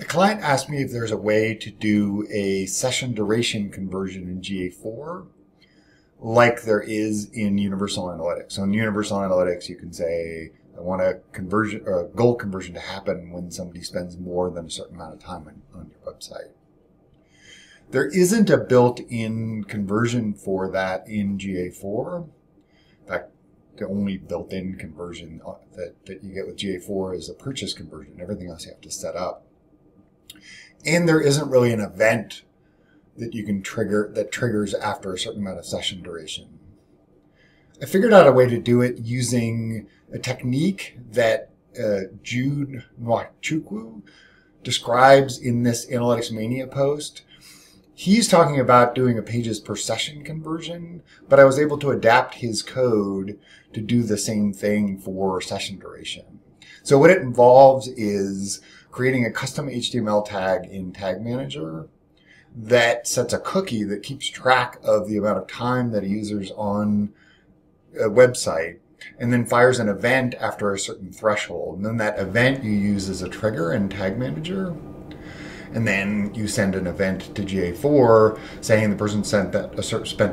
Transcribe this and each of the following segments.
The client asked me if there's a way to do a session duration conversion in GA4 like there is in Universal Analytics. So in Universal Analytics, you can say, I want a conversion, or a goal conversion to happen when somebody spends more than a certain amount of time on your website. There isn't a built-in conversion for that in GA4. In fact, the only built-in conversion that you get with GA4 is a purchase conversion. Everything else you have to set up. And there isn't really an event that you can trigger that triggers after a certain amount of session duration. I figured out a way to do it using a technique that Jude Nwachukwu describes in this Analytics Mania post. He's talking about doing a pages per session conversion, but I was able to adapt his code to do the same thing for session duration. So what it involves is creating a custom HTML tag in Tag Manager that sets a cookie that keeps track of the amount of time that a user's on a website, and then fires an event after a certain threshold. And then that event you use as a trigger in Tag Manager. And then you send an event to GA4 saying the person spent a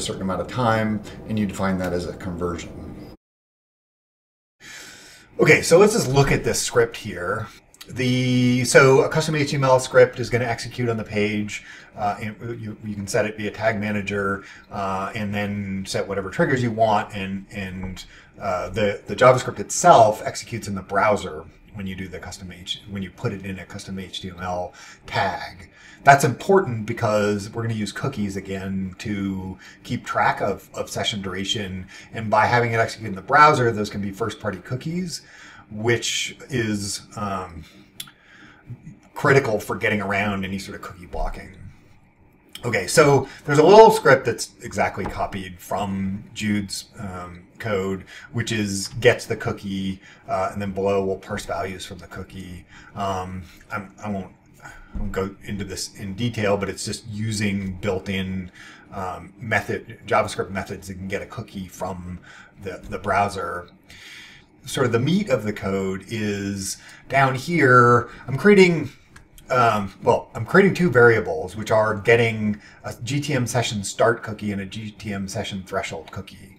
certain amount of time, and you define that as a conversion. Okay, so let's just look at this script here. So a custom HTML script is going to execute on the page. You can set it via Tag Manager and then set whatever triggers you want. And the JavaScript itself executes in the browser when you do the when you put it in a custom HTML tag. That's important because we're going to use cookies again to keep track of session duration. And by having it execute in the browser, those can be first-party cookies, which is critical for getting around any sort of cookie blocking. Okay, so there's a little script that's exactly copied from Jude's code, which is gets the cookie, and then below we'll parse values from the cookie. I won't go into this in detail, but it's just using built-in JavaScript methods that can get a cookie from the browser. Sort of the meat of the code is down here. I'm creating, I'm creating two variables, which are getting a GTM session start cookie and a GTM session threshold cookie.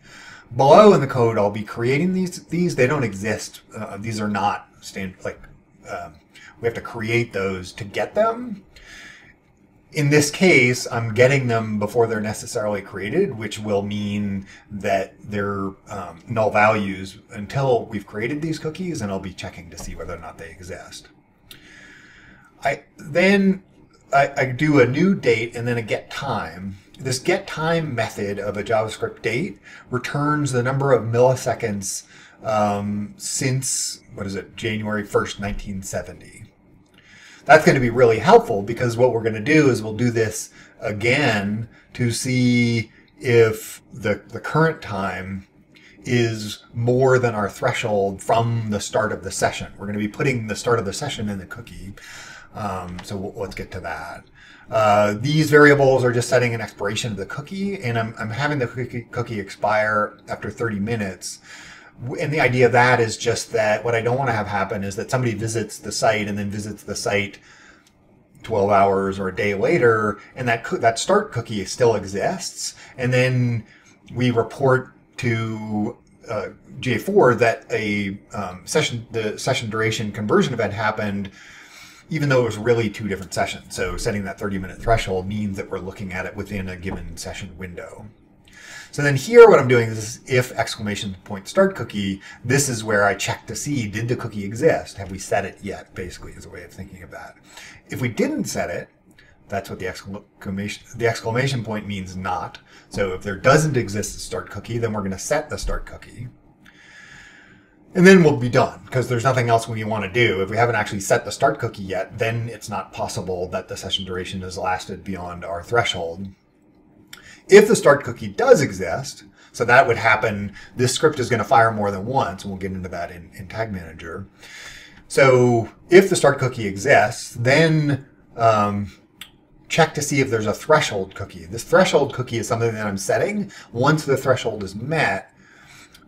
Below in the code, I'll be creating these. They don't exist. These are not standard. Like we have to create those to get them. In this case, I'm getting them before they're necessarily created, which will mean that they're null values until we've created these cookies, and I'll be checking to see whether or not they exist. Then I do a new date and then a get time. This get time method of a JavaScript date returns the number of milliseconds since, what is it, January 1st, 1970. That's going to be really helpful because what we're going to do is we'll do this again to see if the current time is more than our threshold from the start of the session. We're going to be putting the start of the session in the cookie. So let's get to that. These variables are just setting an expiration of the cookie, and I'm having the cookie expire after 30 minutes. And the idea of that is just that what I don't want to have happen is that somebody visits the site and then visits the site 12 hours or a day later, and that start cookie still exists. And then we report to GA4 that a session duration conversion event happened, even though it was really two different sessions. So setting that 30-minute threshold means that we're looking at it within a given session window. So then here what I'm doing is if exclamation point start cookie, this is where I check to see, did the cookie exist? Have we set it yet, basically, is a way of thinking of that. If we didn't set it, that's what the exclamation point means not. So if there doesn't exist a start cookie, then we're going to set the start cookie. And then we'll be done, because there's nothing else we want to do. If we haven't actually set the start cookie yet, then it's not possible that the session duration has lasted beyond our threshold. If the start cookie does exist, so that would happen, this script is going to fire more than once, and we'll get into that in Tag Manager. So if the start cookie exists, then check to see if there's a threshold cookie. This threshold cookie is something that I'm setting. Once the threshold is met,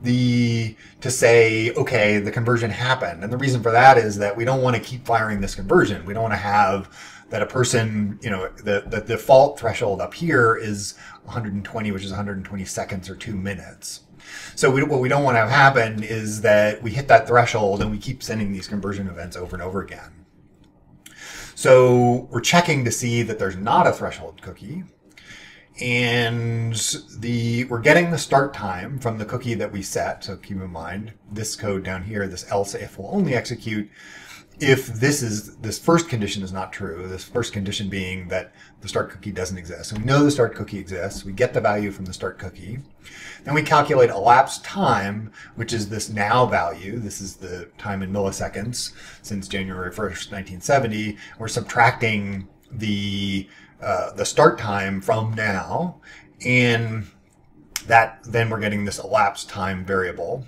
to say, okay, the conversion happened. And the reason for that is that we don't want to keep firing this conversion. We don't want to have that a person, you know, the default threshold up here is 120, which is 120 seconds or 2 minutes. So what we don't want to have happen is that we hit that threshold and we keep sending these conversion events over and over again. So we're checking to see that there's not a threshold cookie. And we're getting the start time from the cookie that we set. So keep in mind this code down here, this else if will only execute if this first condition is not true, this first condition being that the start cookie doesn't exist. So we know the start cookie exists. We get the value from the start cookie. Then we calculate elapsed time, which is this now value. This is the time in milliseconds since January 1st, 1970. We're subtracting the start time from now, and then we're getting this elapsed time variable.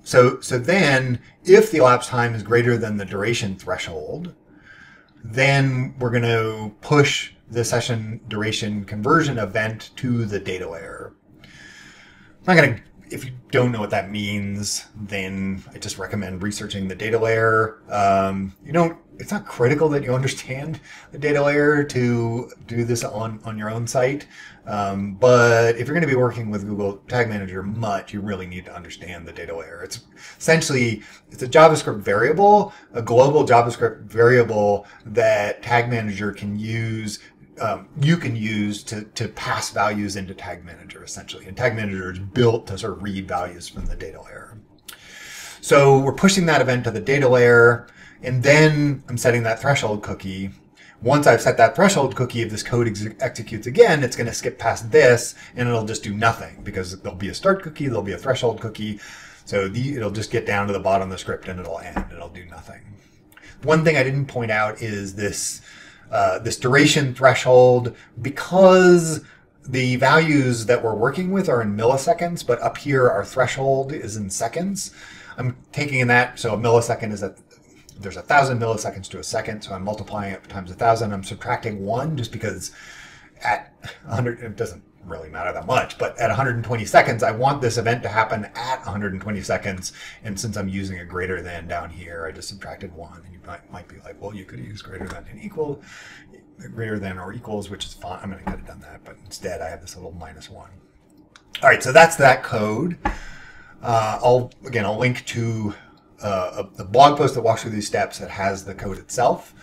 So then if the elapsed time is greater than the duration threshold, then we're going to push the session duration conversion event to the data layer. If you don't know what that means, then I just recommend researching the data layer. It's not critical that you understand the data layer to do this on your own site. But if you're going to be working with Google Tag Manager much, you really need to understand the data layer. It's essentially, it's a JavaScript variable, a global JavaScript variable that Tag Manager can use. You can use to pass values into Tag Manager, essentially. And Tag Manager is built to sort of read values from the data layer. So we're pushing that event to the data layer, and then I'm setting that threshold cookie. Once I've set that threshold cookie, if this code executes again, it's going to skip past this, and it'll just do nothing, because there'll be a start cookie, there'll be a threshold cookie. So it'll just get down to the bottom of the script, and it'll end. It'll do nothing. One thing I didn't point out is this duration threshold, because the values that we're working with are in milliseconds, but up here our threshold is in seconds. I'm taking in that, so a millisecond is there's 1,000 milliseconds to a second, so I'm multiplying it times 1,000. I'm subtracting 1 just because at 100, it doesn't really matter that much, but at 120 seconds, I want this event to happen at 120 seconds. And since I'm using a greater than down here, I just subtracted 1. And you might be like, well, you could use greater than and equal, greater than or equals, which is fine. I mean, I could have done that, but instead I have this little -1. All right, so that's that code. I'll link to the blog post that walks through these steps that has the code itself.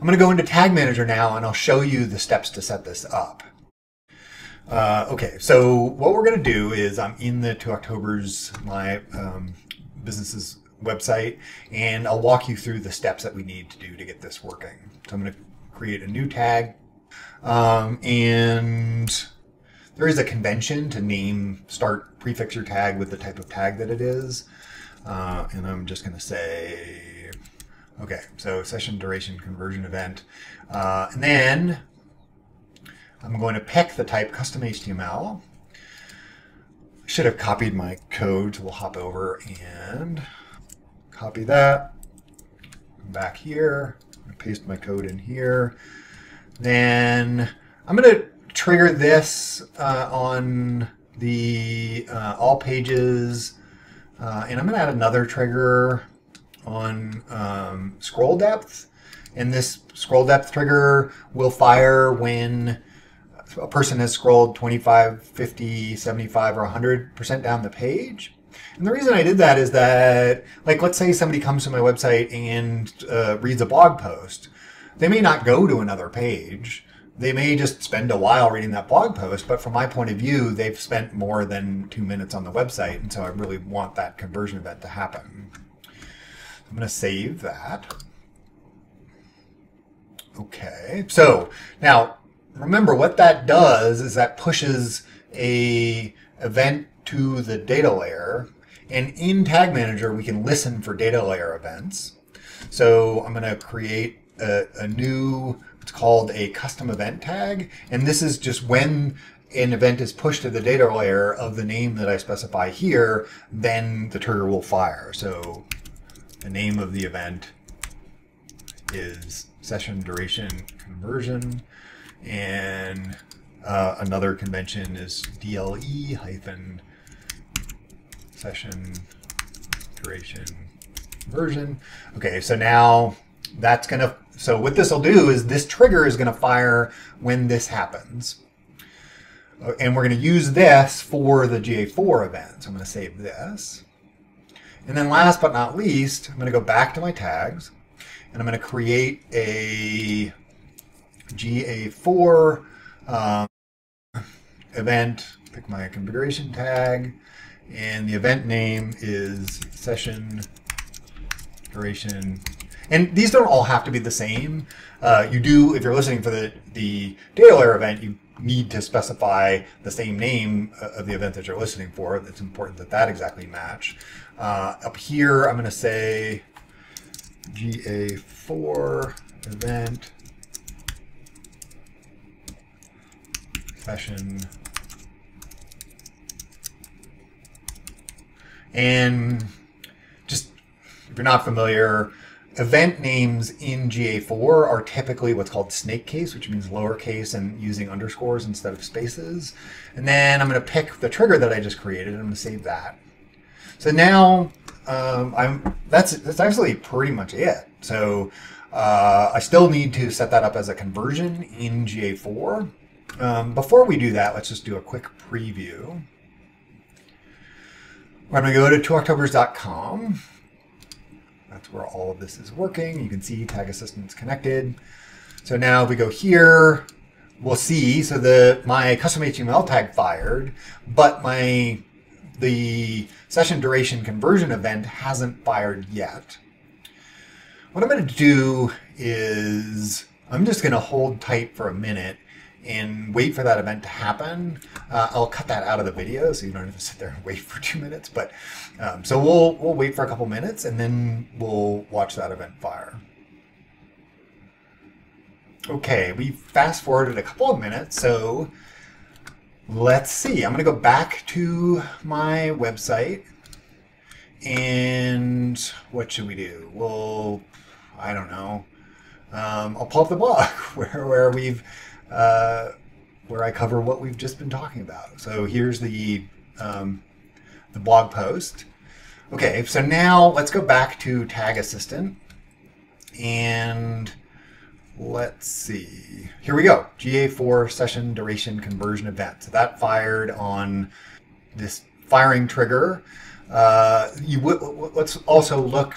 I'm going to go into Tag Manager now, and I'll show you the steps to set this up. Okay, so what we're going to do is I'm in the Two Octobers, my business's website, and I'll walk you through the steps that we need to do to get this working. So I'm going to create a new tag, and there is a convention to name, start, prefix your tag with the type of tag that it is, and I'm just going to say, okay, so session duration conversion event, and then I'm going to pick the type custom HTML. I should have copied my code, so we'll hop over and copy that. Come back here, paste my code in here. Then I'm going to trigger this on the all pages, and I'm going to add another trigger on scroll depth. And this scroll depth trigger will fire when a person has scrolled 25, 50, 75, or 100% down the page. And the reason I did that is that, like, let's say somebody comes to my website and reads a blog post. They may not go to another page. They may just spend a while reading that blog post, but from my point of view, they've spent more than 2 minutes on the website, and so I really want that conversion event to happen. I'm going to save that. Okay, so now, remember, what that does is that pushes a event to the data layer. And in Tag Manager, we can listen for data layer events. So I'm going to create a new, it's called a custom event tag. And this is just when an event is pushed to the data layer of the name that I specify here, then the trigger will fire. So the name of the event is session duration conversion. And Another convention is DLE hyphen session duration version. Okay, so now that's going to, so what this will do is this trigger is going to fire when this happens. And we're going to use this for the GA4 event. So I'm going to save this. And then last but not least, I'm going to go back to my tags. And I'm going to create a GA4 event. Pick my configuration tag. And the event name is session duration. And these don't all have to be the same. You do, if you're listening for the data layer event, you need to specify the same name of the event that you're listening for. It's important that that exactly match. Up here, I'm going to say GA4 event session. And just, if you're not familiar, event names in GA4 are typically what's called snake case, which means lowercase and using underscores instead of spaces. And then I'm going to pick the trigger that I just created, and I'm going to save that. So now that's actually pretty much it. So I still need to set that up as a conversion in GA4. Before we do that, let's just do a quick preview. I'm going to go to twooctobers.com. That's where all of this is working. You can see Tag Assistant's connected. So now if we go here, we'll see, so my custom HTML tag fired, but the session duration conversion event hasn't fired yet. What I'm going to do is I'm just going to hold tight for a minute and wait for that event to happen. I'll cut that out of the video so you don't have to sit there and wait for 2 minutes. But so we'll wait for a couple minutes and then we'll watch that event fire. Okay, we fast forwarded a couple of minutes, so let's see. I'm going to go back to my website, and what should we do? Well, I don't know. I'll pull up the blog where we've where I cover what we've just been talking about. So here's the blog post. Okay, so now let's go back to Tag Assistant and let's see. Here we go. GA4 session duration conversion event. So that fired on this firing trigger. Let's also look.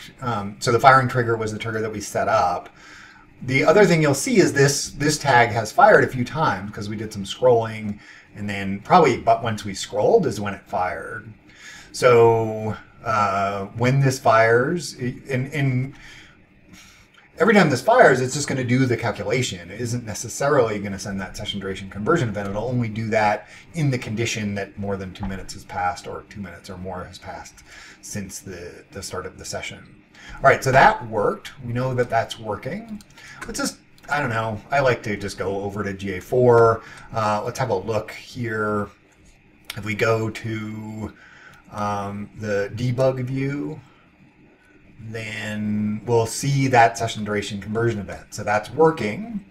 So the firing trigger was the trigger that we set up. The other thing you'll see is this tag has fired a few times because we did some scrolling, and then probably, but once we scrolled is when it fired. So when this fires, and every time this fires, it's just going to do the calculation. It isn't necessarily going to send that session duration conversion event. It'll only do that in the condition that more than 2 minutes has passed, or 2 minutes or more has passed since the start of the session. All right, so that worked. We know that that's working. Let's just, I don't know, I like to just go over to GA4. Let's have a look here. If we go to the debug view, then we'll see that session duration conversion event. So that's working.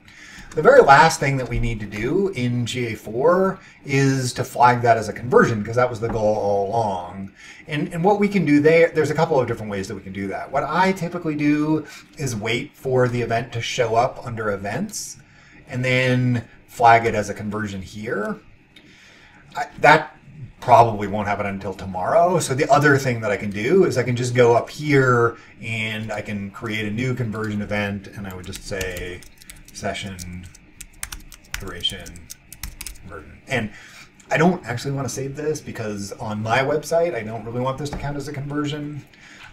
The very last thing that we need to do in GA4 is to flag that as a conversion, because that was the goal all along. And what we can do there's a couple of different ways that we can do that. What I typically do is wait for the event to show up under events and then flag it as a conversion here. That probably won't happen until tomorrow. So the other thing that I can do is I can just go up here and I can create a new conversion event, and I would just say session duration conversion. And I don't actually want to save this because on my website I don't really want this to count as a conversion.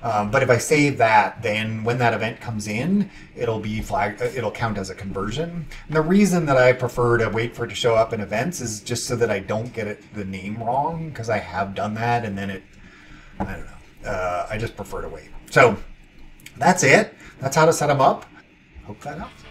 But if I save that, then when that event comes in, it'll be flagged. It'll count as a conversion. And the reason that I prefer to wait for it to show up in events is just so that I don't get the name wrong, because I have done that, and then I don't know. I just prefer to wait. So that's it. That's how to set them up. Hope that helps.